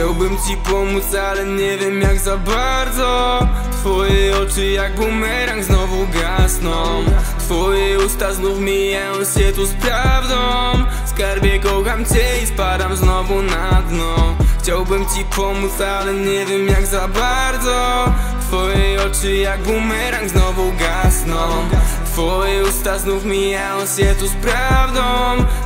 Chciałbym ci pomóc, ale nie wiem jak za bardzo. Twoje oczy jak bumerang znowu gasną. Twoje usta znów mijają się tu z prawdą. Skarbie, kocham cię i spadam znowu na dno. Chciałbym ci pomóc, ale nie wiem jak za bardzo. Twoje oczy jak bumerang znowu gasną. Twoje usta znów mijają się tu z prawdą.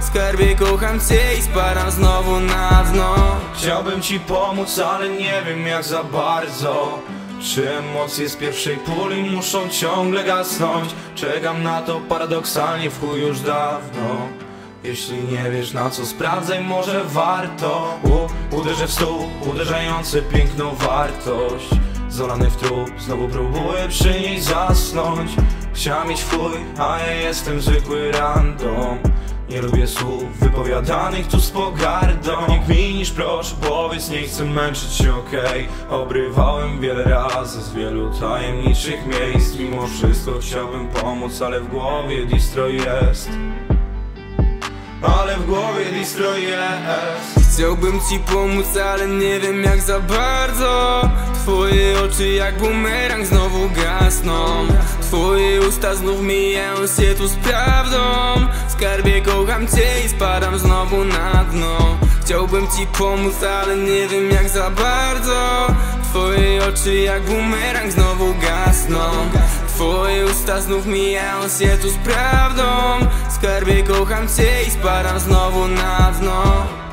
Skarbie, kocham cię i spadam znowu na dno. Chciałbym ci pomóc, ale nie wiem jak za bardzo. Czy emocje z pierwszej puli muszą ciągle gasnąć? Czekam na to paradoksalnie w chuj już dawno. Jeśli nie wiesz na co, sprawdzaj, może warto. Uderzę w stół, uderzający piękną wartość. Zolany w trup, znowu próbuję przy niej zasnąć. Chciałem mieć chuj, a ja jestem zwykły random. Nie lubię słów wypowiadanych tu z pogardą. Niech minisz, proszę, powiedz, nie chcę męczyć się, okej. Obrywałem wiele razy z wielu tajemniczych miejsc. Mimo wszystko chciałbym pomóc, ale w głowie distro jest. Ale w głowie distro jest. Chciałbym ci pomóc, ale nie wiem jak za bardzo. Twoje oczy jak bumerang znowu gasną. Twoje usta znów mijają się tu z prawdą. Skarbie, kocham cię i spadam znowu na dno. Chciałbym ci pomóc, ale nie wiem jak za bardzo. Twoje oczy jak bumerang znowu gasną. Twoje usta znów mijają się tu z prawdą. Skarbie, kocham cię i spadam znowu na dno.